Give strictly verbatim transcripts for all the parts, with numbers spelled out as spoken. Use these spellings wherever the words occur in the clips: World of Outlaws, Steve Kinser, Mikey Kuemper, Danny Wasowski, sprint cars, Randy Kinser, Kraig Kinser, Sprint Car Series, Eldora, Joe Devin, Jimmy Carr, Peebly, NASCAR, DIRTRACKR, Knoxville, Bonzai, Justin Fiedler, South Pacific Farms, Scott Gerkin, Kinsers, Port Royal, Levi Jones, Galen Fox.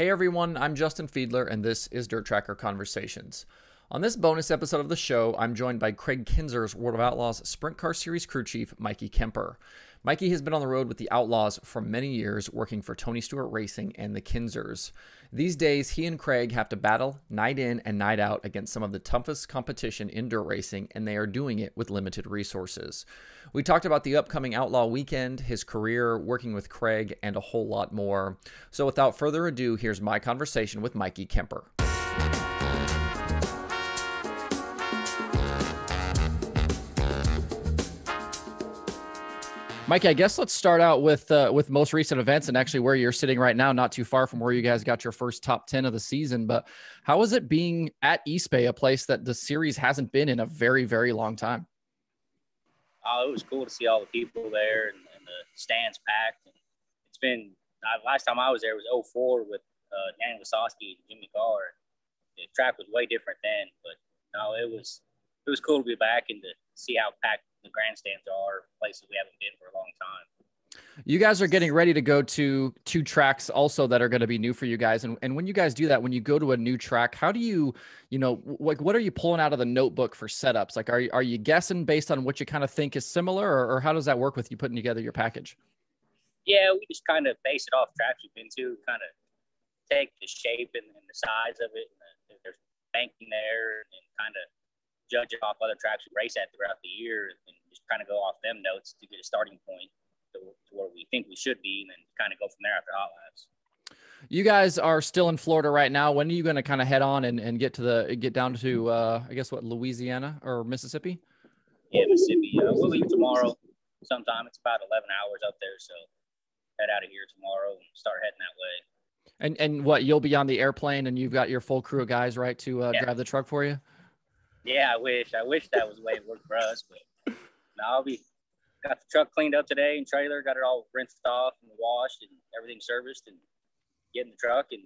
Hey everyone, I'm Justin Fiedler and this is DIRTRACKR Conversations. On this bonus episode of the show, I'm joined by Kraig Kinser's World of Outlaws Sprint Car Series crew chief, Mikey Kuemper. Mikey has been on the road with the Outlaws for many years, working for Tony Stewart Racing and the Kinsers. These days, he and Kraig have to battle night in and night out against some of the toughest competition in dirt racing, and they are doing it with limited resources. We talked about the upcoming Outlaw weekend, his career, working with Kraig, and a whole lot more. So without further ado, here's my conversation with Mikey Kuemper. Mikey, I guess let's start out with uh, with most recent events and actually where you're sitting right now, not too far from where you guys got your first top ten of the season. But how is it being at East Bay, a place that the series hasn't been in a very, very long time? Oh, it was cool to see all the people there and, and the stands packed. And it's been – last time I was there was oh four with uh, Danny Wasowski and Jimmy Carr. The track was way different then, but no, it was it was cool to be back and to see how packed the grandstands are, places we haven't been for a long time. You guys are getting ready to go to two tracks also that are going to be new for you guys. And, and when you guys do that, when you go to a new track, how do you, you know, like what are you pulling out of the notebook for setups? Like, are you, are you guessing based on what you kind of think is similar, or, or how does that work with you putting together your package? Yeah, we just kind of base it off tracks we've been to, kind of take the shape and, and the size of it. And the, there's banking there and kind of judge it off other tracks we race at throughout the year and just kind of go off them notes to get a starting point to, to where we think we should be, and then kind of go from there after hot laps. You guys are still in Florida right now. When are you going to kind of head on and, and get to the get down to uh I guess what, Louisiana or Mississippi? Yeah, Mississippi. Uh, we'll leave tomorrow sometime. It's about eleven hours up there, so head out of here tomorrow and start heading that way. And and what, you'll be on the airplane and you've got your full crew of guys, right, to uh, yeah. drive the truck for you? Yeah, I wish. I wish that was the way it worked for us. But no, I'll be got the truck cleaned up today and trailer, got it all rinsed off and washed and everything serviced, and get in the truck and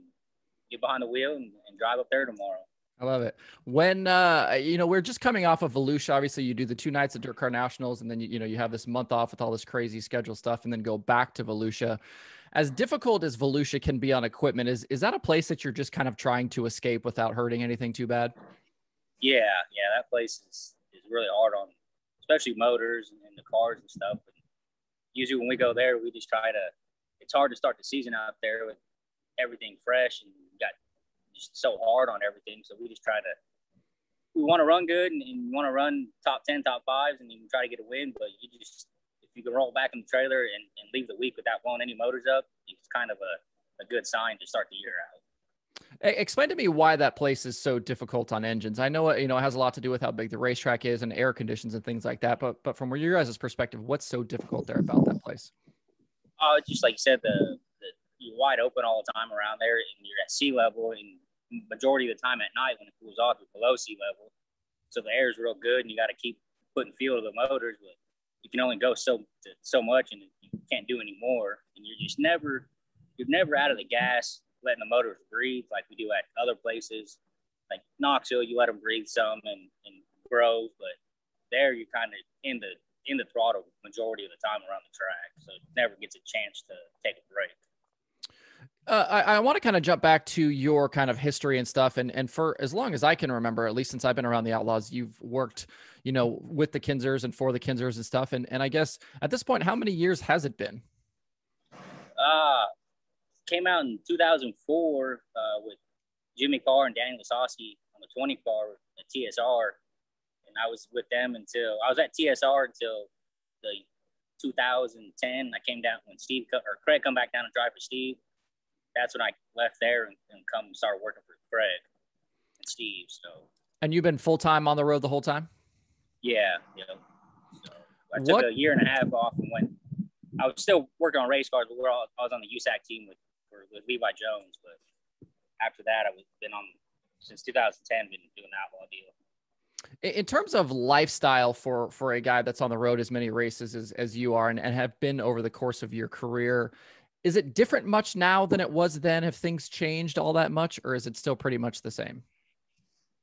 get behind the wheel and, and drive up there tomorrow. I love it. When, uh, you know, we're just coming off of Volusia. Obviously, you do the two nights at Dirt Car Nationals, and then, you, you know, you have this month off with all this crazy schedule stuff, and then go back to Volusia. As difficult as Volusia can be on equipment, is, is that a place that you're just kind of trying to escape without hurting anything too bad? Yeah, yeah, that place is, is really hard on, especially motors and, and the cars and stuff. And usually when we go there, we just try to, it's hard to start the season out there with everything fresh, and we got just so hard on everything. So we just try to, we want to run good and, and want to run top ten, top fives, and you can try to get a win. But you just, if you can roll back in the trailer and, and leave the week without blowing any motors up, it's kind of a, a good sign to start the year out. Explain to me why that place is so difficult on engines. I know, you know, it has a lot to do with how big the racetrack is and air conditions and things like that. But but from your guys' perspective, what's so difficult there about that place? Oh, uh, just like you said, the, the you're wide open all the time around there, and you're at sea level, and majority of the time at night when it cools off, you're below sea level. So the air is real good, and you got to keep putting fuel to the motors. But you can only go so so much, and you can't do any more. And you're just never you're never out of the gas, letting the motors breathe like we do at other places. Like Knoxville, you let them breathe some, and, and Grove, but there you're kind of in the in the throttle majority of the time around the track, so it never gets a chance to take a break. Uh, I, I want to kind of jump back to your kind of history and stuff. And, and for as long as I can remember, at least since I've been around the Outlaws, you've worked, you know, with the Kinsers and for the Kinsers and stuff. And, and I guess at this point, how many years has it been? Uh, Came out in two thousand four uh, with Jimmy Carr and Danny Wasowski on the twenty car at T S R, and I was with them until I was at T S R until the two thousand ten. I came down when Steve or Kraig come back down and drive for Steve. That's when I left there and, and come and start working for Kraig and Steve. So. And you've been full time on the road the whole time? Yeah, yeah. So I took what? a year and a half off and went. I was still working on race cars, but we're all, I was on the U S A C team with. with Levi Jones, but after that I was been on since two thousand ten, been doing that outlaw deal. In terms of lifestyle for for a guy that's on the road as many races as, as you are and, and have been over the course of your career, is it different much now than it was then? Have things changed all that much, or is it still pretty much the same?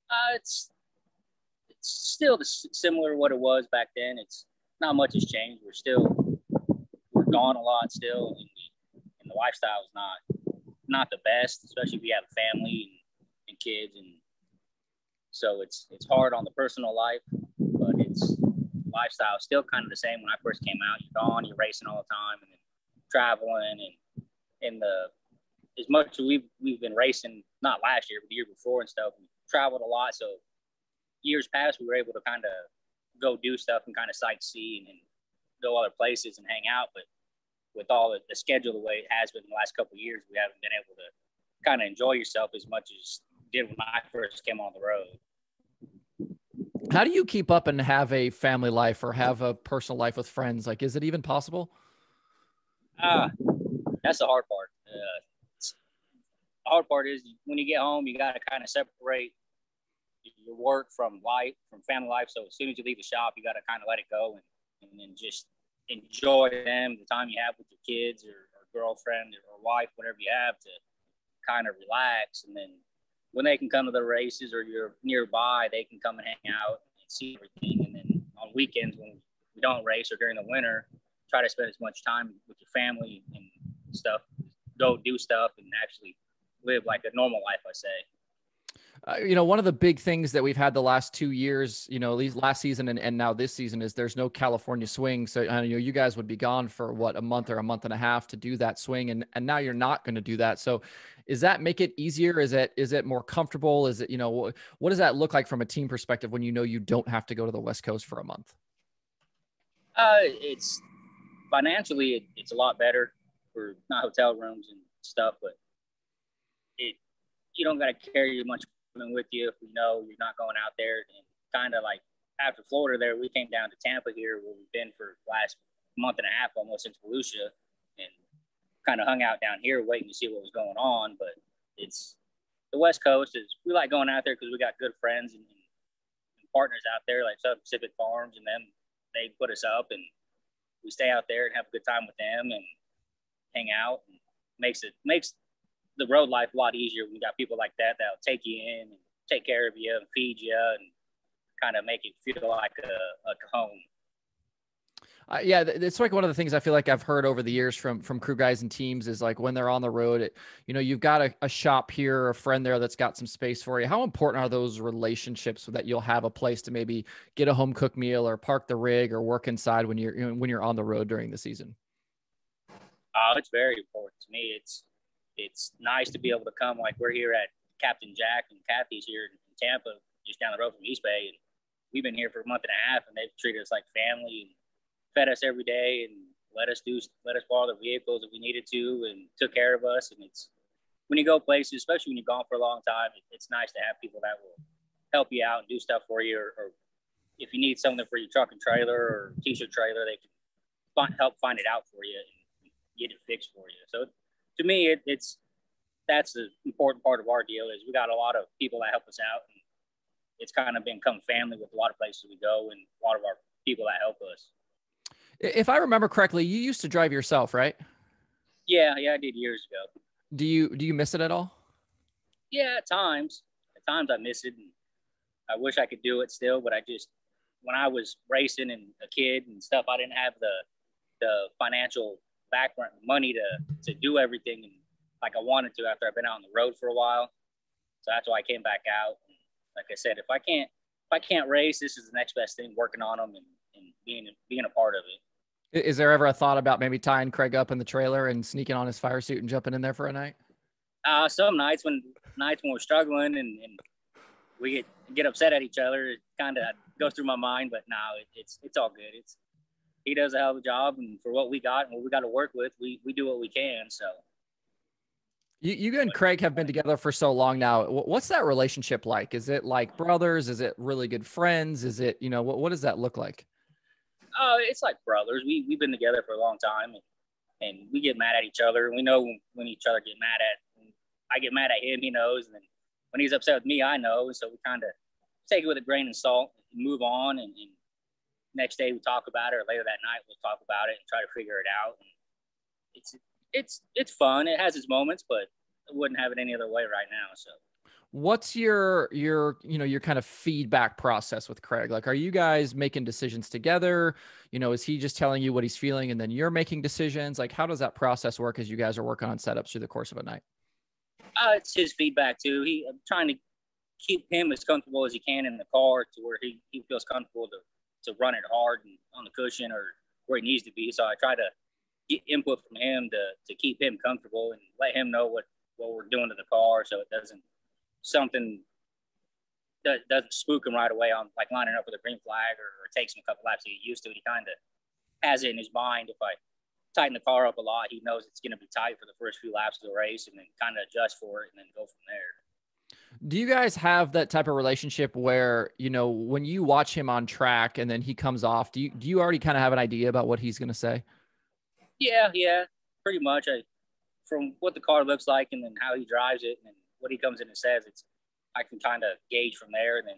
Uh, it's it's still similar to what it was back then. It's not much has changed. We're still we're gone a lot still. And, lifestyle is not not the best, especially if you have a family and, and kids, and so it's it's hard on the personal life. But it's lifestyle is still kind of the same. When I first came out, you're gone, you're racing all the time, and then traveling, and and the as much as we've we've been racing, not last year, but the year before and stuff, we traveled a lot. So years past, we were able to kind of go do stuff and kind of sightsee and, and go other places and hang out. But with all the, the schedule the way it has been the last couple of years, we haven't been able to kind of enjoy yourself as much as did when I first came on the road. How do you keep up and have a family life or have a personal life with friends? Like, is it even possible? Uh, that's the hard part. Uh, the hard part is when you get home, you got to kind of separate your work from life, from family life. So as soon as you leave the shop, you got to kind of let it go and, and then just enjoy them, the time you have with your kids or, or girlfriend or wife, whatever you have, to kind of relax. And then when they can come to the races or you're nearby, they can come and hang out and see everything. And then on weekends when we don't race or during the winter, try to spend as much time with your family and stuff, go do stuff and actually live like a normal life, I say. Uh, you know, one of the big things that we've had the last two years, you know, at least last season and, and now this season, is there's no California swing. So, I know you guys would be gone for what, a month or a month and a half to do that swing. And, and now you're not going to do that. So is that make it easier? Is it, is it more comfortable? Is it, you know, what, what does that look like from a team perspective when you know you don't have to go to the West Coast for a month? Uh, it's financially, it, it's a lot better for not hotel rooms and stuff, but it, you don't got to carry much with you if you know you're not going out there. And kind of like after Florida there, we came down to Tampa here where we've been for the last month and a half almost since Volusia, and kind of hung out down here waiting to see what was going on. But it's the West Coast is we like going out there because we got good friends and, and partners out there like South Pacific Farms, and them they put us up and we stay out there and have a good time with them and hang out, and makes it makes the road life a lot easier when you got people like that that'll take you in and take care of you and feed you and kind of make it feel like a, a home. Uh, yeah, it's like one of the things I feel like I've heard over the years from from crew guys and teams is like when they're on the road, it, you know, you've got a, a shop here, a friend there that's got some space for you. How important are those relationships so that you'll have a place to maybe get a home cooked meal or park the rig or work inside when you're you know, when you're on the road during the season? Oh, it's very important to me. It's It's nice to be able to come, like we're here at Captain Jack and Kathy's here in Tampa, just down the road from East Bay. And we've been here for a month and a half, and they've treated us like family and fed us every day and let us do, let us borrow the vehicles if we needed to and took care of us. And it's, when you go places, especially when you're gone for a long time, it's nice to have people that will help you out and do stuff for you. Or, or if you need something for your truck and trailer or T-shirt trailer, they can find, help find it out for you and get it fixed for you. So it's, to me, it, it's that's the important part of our deal is we got a lot of people that help us out, and it's kind of become family with a lot of places we go and a lot of our people that help us. If I remember correctly, you used to drive yourself, right? Yeah, yeah, I did years ago. Do you do you miss it at all? Yeah, at times. At times I miss it, and I wish I could do it still, but I just when I was racing and a kid and stuff, I didn't have the the financial background money to to do everything and like I wanted to after I've been out on the road for a while. So that's why I came back out, and like I said, if I can't if I can't race, this is the next best thing, working on them and, and being being a part of it. Is there ever a thought about maybe tying Kraig up in the trailer and sneaking on his fire suit and jumping in there for a night? Uh some nights when nights when we're struggling and, and we get get upset at each other, it kind of goes through my mind, but no, it, it's it's all good. It's He does a hell of a job, and for what we got and what we got to work with, we, we do what we can. So you, you and Kraig have been together for so long now. What's that relationship like? Is it like brothers? Is it really good friends? Is it, you know, what, what does that look like? Uh, it's like brothers. We, we've been together for a long time, and, and we get mad at each other. And we know when, when each other get mad at, when I get mad at him, he knows. And then when he's upset with me, I know. So we kind of take it with a grain of salt and move on, and, and next day we talk about it, or later that night we'll talk about it and try to figure it out. And it's it's it's fun. It has its moments, but I wouldn't have it any other way right now. So what's your your you know your kind of feedback process with Kraig? Like, are you guys making decisions together? You know, is he just telling you what he's feeling and then you're making decisions? Like, how does that process work as you guys are working on setups through the course of a night? Uh, it's his feedback too. He I'm trying to keep him as comfortable as he can in the car to where he, he feels comfortable to, to run it hard and on the cushion or where he needs to be. So I try to get input from him to, to keep him comfortable and let him know what, what we're doing to the car. So it doesn't, something that doesn't spook him right away on like lining up with a green flag or, or takes him a couple laps to get used to. He kind of has it in his mind. If I tighten the car up a lot, he knows it's going to be tight for the first few laps of the race and then kind of adjust for it and then go from there. Do you guys have that type of relationship where, you know, when you watch him on track and then he comes off, do you, do you already kind of have an idea about what he's going to say? Yeah, yeah, pretty much. I, from what the car looks like and then how he drives it and what he comes in and says, it's, I can kind of gauge from there, and then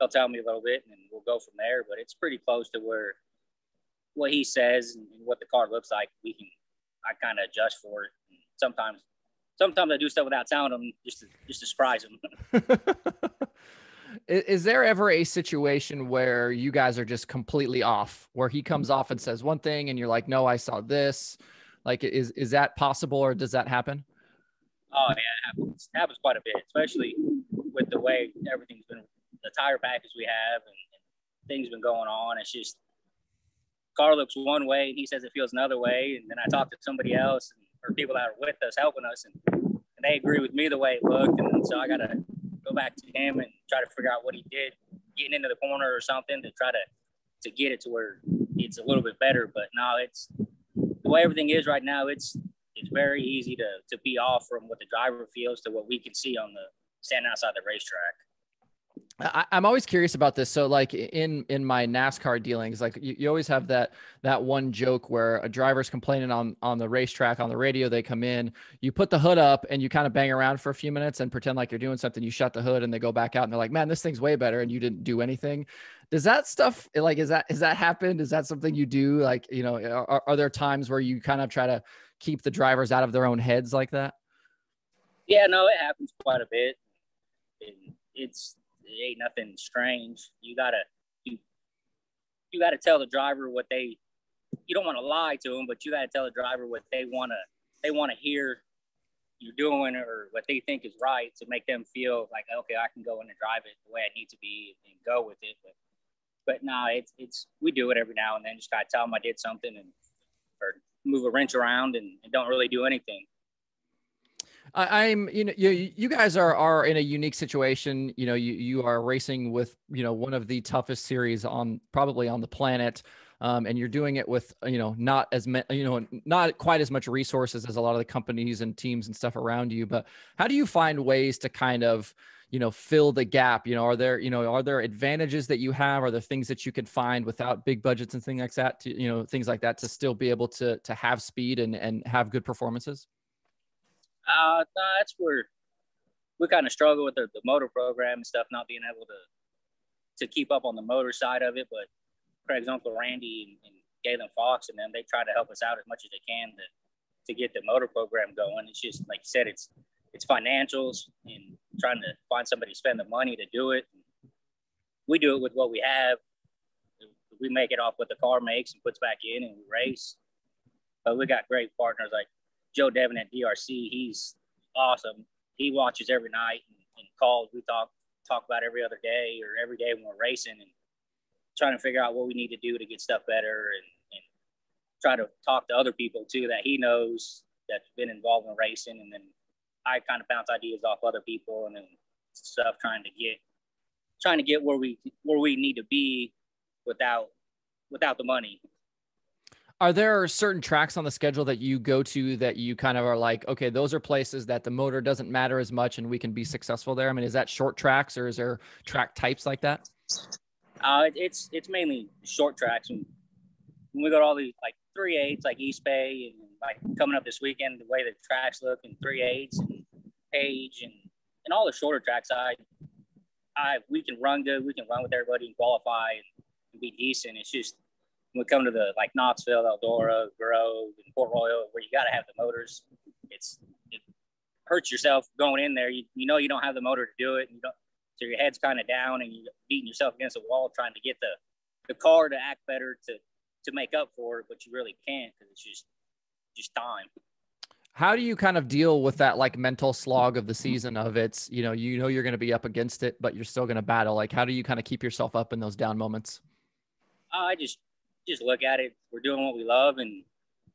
he'll tell me a little bit and then we'll go from there. But it's pretty close to where what he says and what the car looks like, we can, I kind of adjust for it. And sometimes Sometimes I do stuff without telling them just to, just to surprise them. Is there ever a situation where you guys are just completely off, where he comes off and says one thing and you're like, no, I saw this? Like, is, is that possible, or does that happen? Oh, yeah, it happens, it happens quite a bit, especially with the way everything's been, the tire package we have and, and things been going on. It's just, car looks one way and he says it feels another way. And then I talk to somebody else, and or people that are with us, helping us, and, and they agree with me the way it looked. And so I got to go back to him and try to figure out what he did, getting into the corner or something to try to, to get it to where it's a little bit better. But no, it's the way everything is right now. It's, it's very easy to, to be off from what the driver feels to what we can see on the standing outside the racetrack. I, I'm always curious about this. So like in, in my NASCAR dealings, like you, you always have that, that one joke where a driver's complaining on, on the racetrack, on the radio, they come in, you put the hood up and you kind of bang around for a few minutes and pretend like you're doing something. You shut the hood and they go back out and they're like, man, this thing's way better. And you didn't do anything. Does that stuff, like, is that, is that happened? Is that something you do? Like, you know, are, are there times where you kind of try to keep the drivers out of their own heads like that? Yeah, no, it happens quite a bit. And it's, it ain't nothing strange. You gotta, you, you gotta tell the driver what they, you don't want to lie to them, but you gotta tell the driver what they wanna, they wanna hear you're doing or what they think is right to make them feel like, okay, I can go in and drive it the way I need to be and go with it. But, but no, nah, it's, it's, we do it every now and then. Just gotta tell them I did something and, or move a wrench around and, and don't really do anything. I'm, you know, you, you guys are, are in a unique situation. You know, you, you are racing with, you know, one of the toughest series on probably on the planet. Um, and you're doing it with, you know, not as me, you know, not quite as much resources as a lot of the companies and teams and stuff around you. But how do you find ways to kind of, you know, fill the gap? You know, are there, you know, are there advantages that you have? Are there things that you can find without big budgets and things like that to, you know, things like that to still be able to, to have speed and, and have good performances? Uh, no, that's where we kind of struggle with the, the motor program and stuff, not being able to, to keep up on the motor side of it. But Kraig's uncle Randy and, and Galen Fox and them, they try to help us out as much as they can to, to get the motor program going. It's just, like you said, it's, it's financials and trying to find somebody to spend the money to do it. And we do it with what we have. We make it off what the car makes and puts back in and we race. But we got great partners like Joe Devin at D R C, he's awesome. He watches every night and, and calls. We talk talk about every other day or every day when we're racing and trying to figure out what we need to do to get stuff better and, and try to talk to other people too that he knows that's been involved in racing. And then I kind of bounce ideas off other people and then stuff trying to get trying to get where we where we need to be without without the money. Are there certain tracks on the schedule that you go to that you kind of are like, okay, those are places that the motor doesn't matter as much and we can be successful there? I mean, is that short tracks or is there track types like that? Uh, it's it's mainly short tracks. And we got all these like three eights, like East Bay, and like coming up this weekend, the way the tracks look, and three eights and Page and, and all the shorter tracks. I, I we can run good, we can run with everybody and qualify and be decent. It's just when we come to the like Knoxville, Eldora, Grove, and Port Royal, where you got to have the motors, it's it hurts yourself going in there. You, you know you don't have the motor to do it, and you don't, so your head's kind of down, and you're beating yourself against the wall trying to get the, the car to act better to to make up for it, but you really can't because it's just just time. How do you kind of deal with that, like, mental slog of the season of it's, you know, you know, you're going to be up against it, but you're still going to battle. Like, how do you kind of keep yourself up in those down moments? Uh, I just, just look at it. We're doing what we love, and,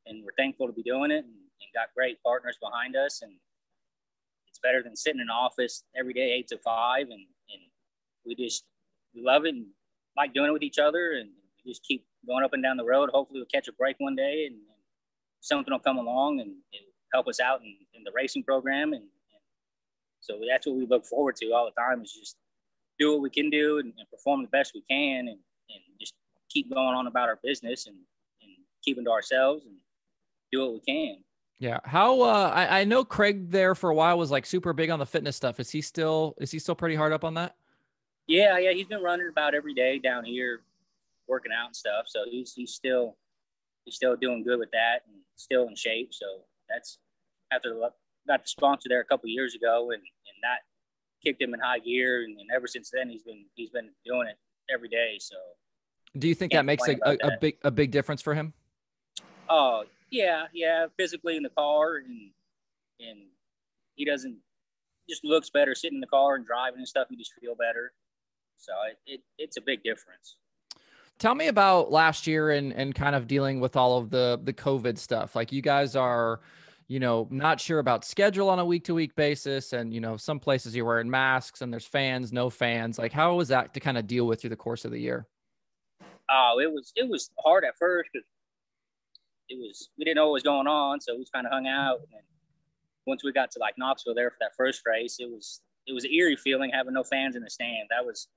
and we're thankful to be doing it, and, and got great partners behind us. And it's better than sitting in an office every day, eight to five. And, and we just we love it and like doing it with each other. And we just keep going up and down the road. Hopefully we'll catch a break one day, and, and something will come along and it'll help us out in, in the racing program. And, and so that's what we look forward to all the time, is just do what we can do and, and perform the best we can, and, and just keep going on about our business, and, and keeping to ourselves and do what we can. Yeah. How, uh, I, I know Kraig there for a while was like super big on the fitness stuff. Is he still, is he still pretty hard up on that? Yeah. Yeah. He's been running about every day down here, working out and stuff. So he's, he's still, he's still doing good with that and still in shape. So that's after the, got the sponsor there a couple of years ago, and, and that kicked him in high gear. And, and ever since then, he's been, he's been doing it every day. So do you think that makes a, a, that. a big, a big difference for him? Oh, Yeah, yeah, physically in the car, and and he doesn't just looks better sitting in the car and driving and stuff. You just feel better, so it, it it's a big difference. Tell me about last year and and kind of dealing with all of the the COVID stuff. Like, you guys are, you know, not sure about schedule on a week to week basis, and you know, some places you're wearing masks and there's fans, no fans. Like, how was that to kind of deal with through the course of the year? Oh, it was it was hard at first, because it was, we didn't know what was going on. So we just kind of hung out. And then once we got to like Knoxville there for that first race, it was, it was an eerie feeling having no fans in the stand. That was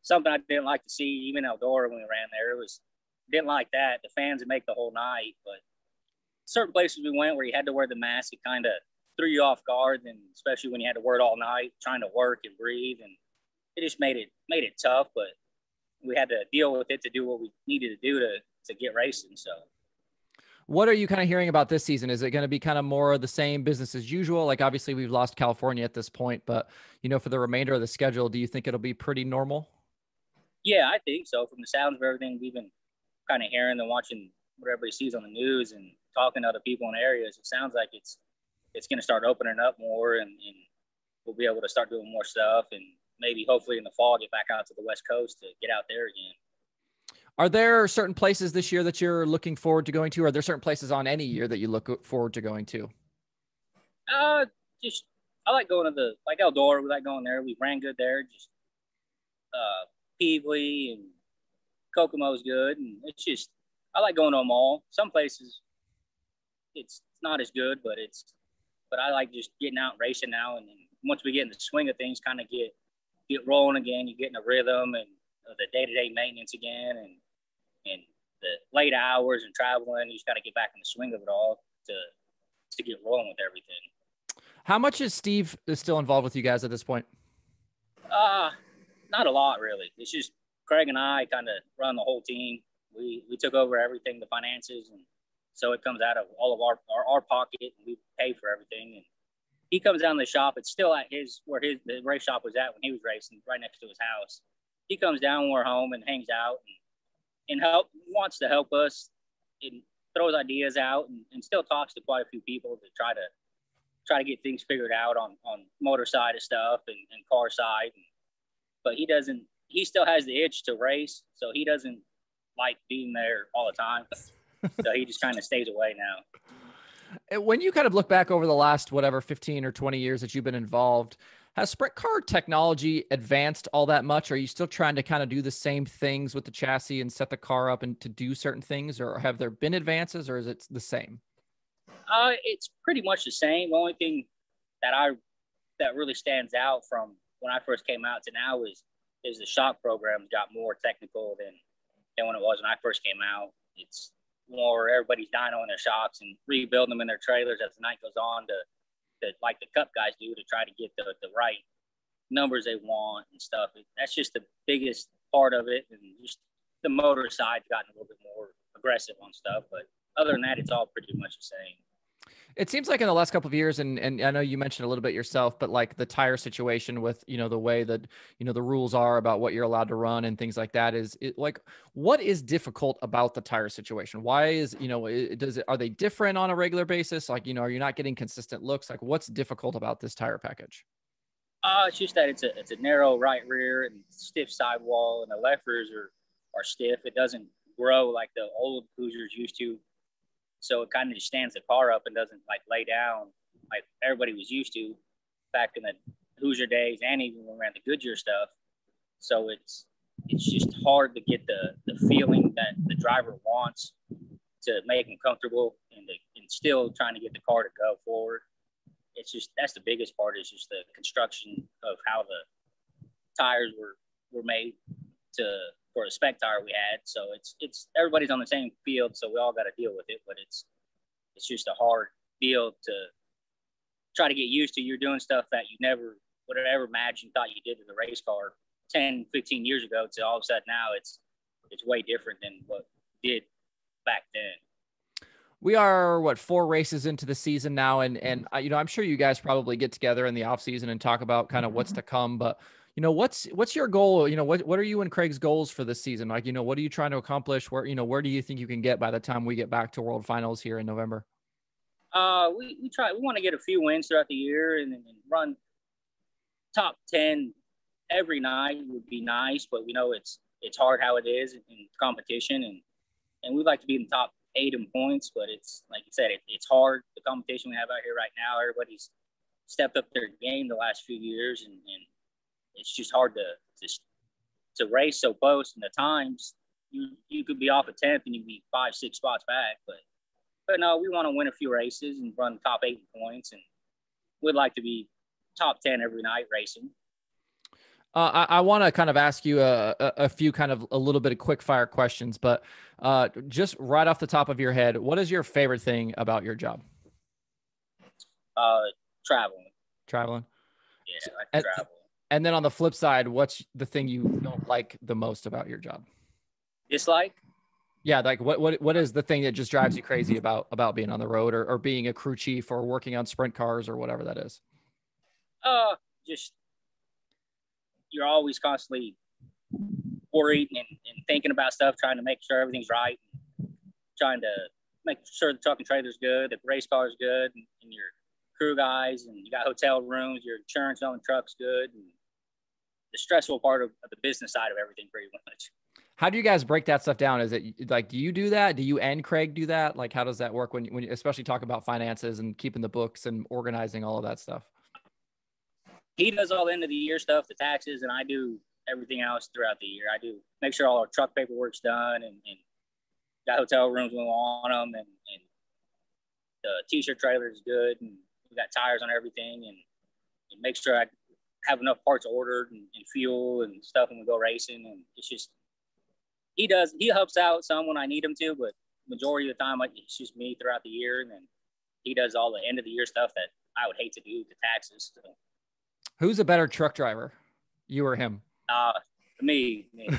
something I didn't like to see. Even Eldora, when we ran there, it was, didn't like that. The fans would make the whole night, but certain places we went where you had to wear the mask, it kind of threw you off guard. And especially when you had to wear it all night, trying to work and breathe. And it just made it, made it tough, but we had to deal with it to do what we needed to do to, to get racing. So, what are you kind of hearing about this season? Is it going to be kind of more of the same business as usual? Like, obviously we've lost California at this point, but you know, for the remainder of the schedule, do you think it'll be pretty normal? Yeah, I think so. From the sounds of everything we've been kind of hearing and watching what everybody sees on the news and talking to other people in areas, it sounds like it's, it's going to start opening up more, and, and we'll be able to start doing more stuff, and maybe hopefully in the fall, get back out to the West Coast to get out there again. Are there certain places this year that you're looking forward to going to? Or are there certain places on any year that you look forward to going to? Uh, just, I like going to the, like Eldora, we like going there. We ran good there. Just uh, Peebly and Kokomo's good. And it's just, I like going to them all. Some places it's not as good, but it's, but I like just getting out and racing now. And then once we get in the swing of things, kind of get, get rolling again, you get in a rhythm and the day-to-day maintenance again, and, and the late hours and traveling, you just got to get back in the swing of it all to, to get rolling with everything. How much is Steve is still involved with you guys at this point? Uh, not a lot, really. It's just Kraig and I kind of run the whole team. We, we took over everything, the finances. And so it comes out of all of our, our, our pocket, and we pay for everything. And he comes down to the shop. It's still at his, where his the race shop was at when he was racing, right next to his house. He comes down when we're home and hangs out and, and help wants to help us and throws ideas out and, and still talks to quite a few people to try to try to get things figured out on, on motor side of stuff and, and car side. And, but he doesn't, he still has the itch to race. So he doesn't like being there all the time. So he just kind of stays away now. When you kind of look back over the last, whatever, fifteen or twenty years that you've been involved, has sprint car technology advanced all that much? Are you still trying to kind of do the same things with the chassis and set the car up and to do certain things, or have there been advances, or is it the same? Uh, it's pretty much the same. The only thing that I, that really stands out from when I first came out to now is, is the shock program got more technical than, than when it was when I first came out. It's more everybody's dynoing their shocks and rebuilding them in their trailers as the night goes on to, To, like the cup guys do to try to get the, the right numbers they want and stuff. That's just the biggest part of it. And just the motor side's gotten a little bit more aggressive on stuff. But other than that, it's all pretty much the same. It seems like in the last couple of years, and and I know you mentioned a little bit yourself, but like the tire situation with, you know, the way that, you know, the rules are about what you're allowed to run and things like that, is it, like, what is difficult about the tire situation? Why is, you know, it, does it, are they different on a regular basis? Like, you know, are you not getting consistent looks? Like, what's difficult about this tire package? Uh, it's just that it's a, it's a narrow right rear and stiff sidewall, and the left rears are, are stiff. It doesn't grow like the old Hoosiers used to. So it kind of just stands the car up and doesn't like lay down like everybody was used to back in the Hoosier days, and even when we ran the Goodyear stuff. So it's it's just hard to get the, the feeling that the driver wants to make them comfortable, and, to, and still trying to get the car to go forward. It's just, that's the biggest part, is just the construction of how the tires were, were made to for a spec tire we had. So it's, it's, everybody's on the same field, so we all got to deal with it, but it's, it's just a hard deal to try to get used to. You're doing stuff that you never would have ever imagined, thought you did in the race car ten, fifteen years ago, to all of a sudden now it's, it's way different than what we did back then. We are, what, four races into the season now. And, and, you know, I'm sure you guys probably get together in the off season and talk about kind of what's to come, but, you know, what's, what's your goal? You know, what, what are you and Kraig's goals for this season? Like, you know, what are you trying to accomplish? Where, you know, where do you think you can get by the time we get back to World Finals here in November? Uh, we, we try, we want to get a few wins throughout the year, and, and run top ten every night would be nice, but we know it's, it's hard how it is in competition. And, and we'd like to be in the top eight in points, but it's, like you said, it, it's hard. The competition we have out here right now, everybody's stepped up their game the last few years, and, and it's just hard to, to to race so close, and the times you you could be off a tenth and you'd be five six spots back. But but no, we want to win a few races and run top eight points, and we'd like to be top ten every night racing. Uh, I, I want to kind of ask you a, a, a few kind of a little bit of quick fire questions, but uh, just right off the top of your head, what is your favorite thing about your job? Uh, traveling. Traveling. Yeah, I like travel. And then on the flip side, what's the thing you don't like the most about your job? Dislike? Yeah, like what what what is the thing that just drives you crazy about about being on the road, or, or being a crew chief, or working on sprint cars, or whatever that is? Uh, just you're always constantly worried and, and thinking about stuff, trying to make sure everything's right, and trying to make sure the truck and trailer's good, the race car's good, and, and your crew guys, and you got hotel rooms, your insurance on the truck's good, and the stressful part of, of the business side of everything pretty much. How do you guys break that stuff down? Is it like, do you do that? Do you and Kraig do that? Like, how does that work when, when you especially talk about finances and keeping the books and organizing all of that stuff? He does all the end of the year stuff, the taxes, and I do everything else throughout the year. I do make sure all our truck paperwork's done, and, and got hotel rooms when we want them, and, and the t-shirt trailer is good, and we got tires on everything, and, and make sure I have enough parts ordered, and, and fuel and stuff when we go racing. And it's just, he does, he helps out some when I need him to, but majority of the time, like, it's just me throughout the year. And then he does all the end of the year stuff that I would hate to do, the taxes. So. Who's a better truck driver, you or him? Uh, me, me. So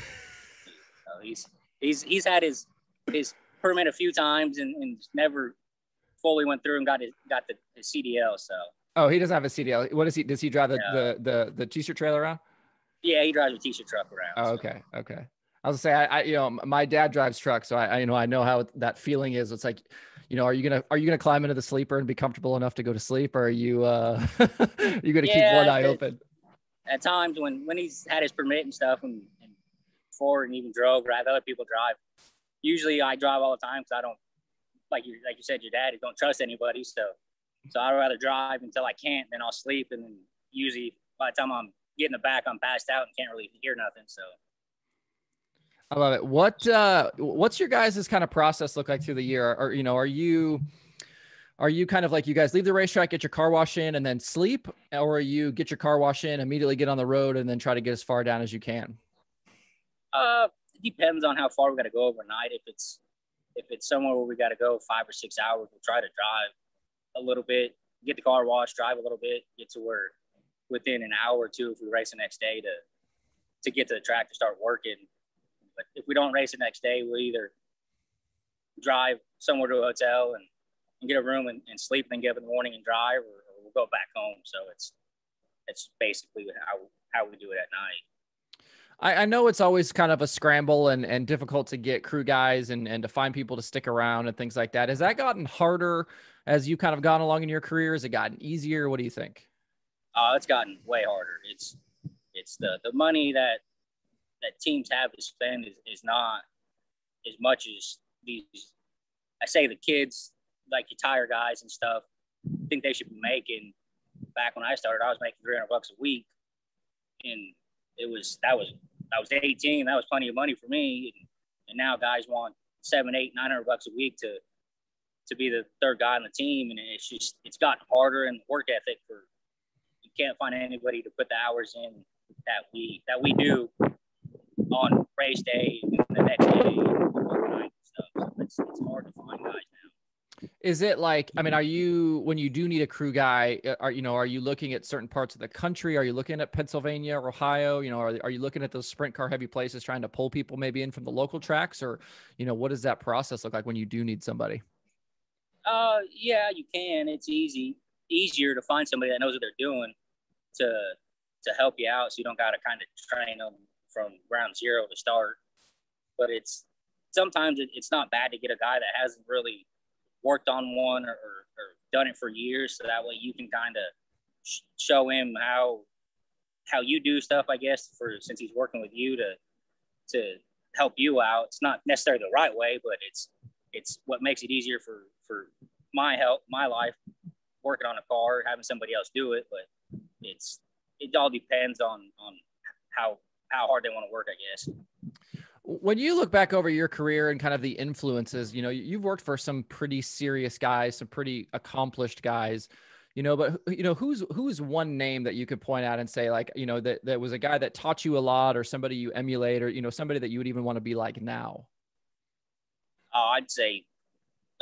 he's, he's, he's had his, his permit a few times, and, and never fully went through and got his, got the his C D L. So. Oh, he doesn't have a C D L. What is he? Does he drive the, yeah. the, the, the t-shirt trailer around? Yeah, he drives a t-shirt truck around. Oh, okay. So. Okay. I was gonna say, I, I, you know, my dad drives trucks, so I, I, you know, I know how that feeling is. It's like, you know, are you going to, are you going to climb into the sleeper and be comfortable enough to go to sleep? Or are you, uh, are you going to yeah, keep one eye open? At times when, when he's had his permit and stuff, and, and before, and even drove, or I have other people drive, usually I drive all the time, because I don't, like you, like you said, your dad, you don't trust anybody. So, So I'd rather drive until I can't, then I'll sleep. And then usually by the time I'm getting the back, I'm passed out and can't really hear nothing. So. I love it. What, uh, what's your guys' kind of process look like through the year? Or, you know, are you, are you kind of like, you guys leave the racetrack, get your car wash in, and then sleep? Or you get your car wash in, immediately get on the road, and then try to get as far down as you can? Uh, it depends on how far we got to go overnight. If it's, if it's somewhere where we got to go five or six hours, we'll try to drive a little bit, get the car washed, drive a little bit, get to where within an hour or two, if we race the next day, to to get to the track to start working. But if we don't race the next day, we'll either drive somewhere to a hotel and, and get a room and, and sleep, and then get up in the morning and drive, or, or we'll go back home. So it's it's basically how how we do it at night. I, I know it's always kind of a scramble and, and difficult to get crew guys and, and to find people to stick around and things like that. Has that gotten harder as you kind of gone along in your career? Has it gotten easier? What do you think? Uh, it's gotten way harder. It's it's the, the money that that teams have to spend is, is not as much as these, I say the kids, like your tire guys and stuff, think they should be making. Back when I started, I was making three hundred bucks a week, and it was, that was, I was eighteen. That was plenty of money for me. And, and now guys want seven, eight, nine hundred bucks a week to, to be the third guy on the team. And it's just, it's gotten harder, and work ethic for, you can't find anybody to put the hours in that we, that we do on race day and the next day and stuff. So it's, it's hard to find guys now. Is it like, I mean, are you, when you do need a crew guy, are, you know, are you looking at certain parts of the country? Are you looking at Pennsylvania or Ohio? You know, are, are you looking at those sprint car heavy places, trying to pull people maybe in from the local tracks, or, you know, what does that process look like when you do need somebody? Uh, yeah, you can. It's easy, easier to find somebody that knows what they're doing to, to help you out. So you don't got to kind of train them from ground zero to start, but it's sometimes it, it's not bad to get a guy that hasn't really worked on one or, or, or done it for years, so that way you can kind of sh show him how how you do stuff, I guess, for since he's working with you to to help you out. It's not necessarily the right way, but it's it's what makes it easier for for my help, my life, working on a car, having somebody else do it. But it's it all depends on on how how hard they want to work, I guess. When you look back over your career and kind of the influences, you know, you've worked for some pretty serious guys, some pretty accomplished guys, you know, but you know, who's, who's one name that you could point out and say, like, you know, that, that was a guy that taught you a lot, or somebody you emulate, or, you know, somebody that you would even want to be like now? Oh, I'd say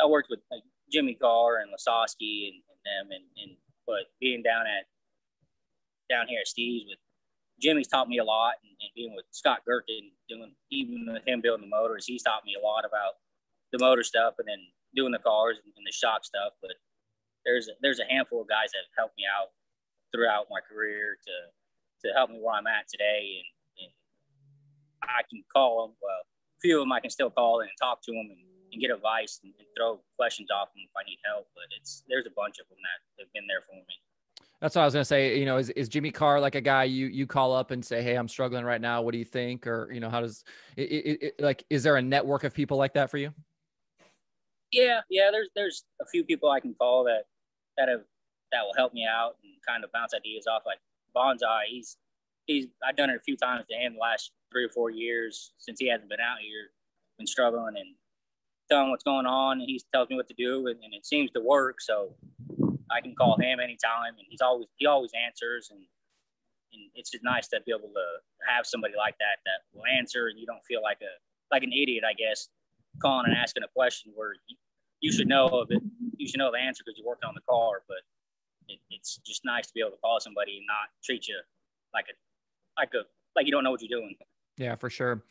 I worked with like Jimmy Carr and Wasowski and, and them. And, and, but being down at, down here at Steve's with, Jimmy's taught me a lot, and, and being with Scott Gerkin, doing even with him building the motors, he's taught me a lot about the motor stuff, and then doing the cars and, and the shock stuff. But there's a, there's a handful of guys that have helped me out throughout my career to to help me where I'm at today, and, and I can call them. Well, a few of them I can still call and talk to them and, and get advice and, and throw questions off them if I need help. But it's there's a bunch of them that have been there for me. That's what I was going to say. You know, is, is Jimmy Carr like a guy you, you call up and say, hey, I'm struggling right now, what do you think? Or, you know, how does it, it, it like, is there a network of people like that for you? Yeah. Yeah. There's, there's a few people I can call that, that have, that will help me out and kind of bounce ideas off, like Bonzai. He's, he's, I've done it a few times to him the last three or four years since he hasn't been out here, been struggling, and telling what's going on. And he tells me what to do, and, and it seems to work. So I can call him anytime, and he's always, he always answers. And, and it's just nice to be able to have somebody like that, that will answer, and you don't feel like a, like an idiot, I guess, calling and asking a question where you, you should know of it. You should know the answer because you're working on the car, but it, it's just nice to be able to call somebody and not treat you like a, like a, like you don't know what you're doing. Yeah, for sure.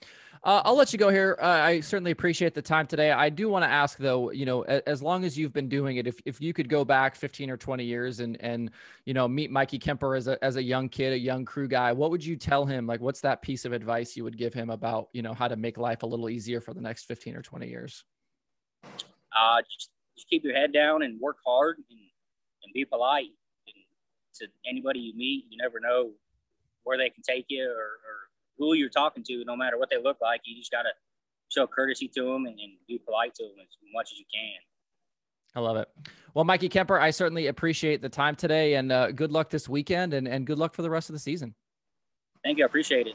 Uh, I'll let you go here. Uh, I certainly appreciate the time today. I do want to ask, though, you know, as, as long as you've been doing it, if, if you could go back fifteen or twenty years and, and, you know, meet Mikey Kuemper as a, as a young kid, a young crew guy, what would you tell him? Like, what's that piece of advice you would give him about, you know, how to make life a little easier for the next fifteen or twenty years? Uh, just, just keep your head down and work hard, and, and be polite and to anybody you meet. You never know where they can take you, or, or who you're talking to, no matter what they look like. You just got to show courtesy to them and, and be polite to them as much as you can. I love it. Well, Mikey Kuemper, I certainly appreciate the time today, and uh, good luck this weekend, and, and good luck for the rest of the season. Thank you. I appreciate it.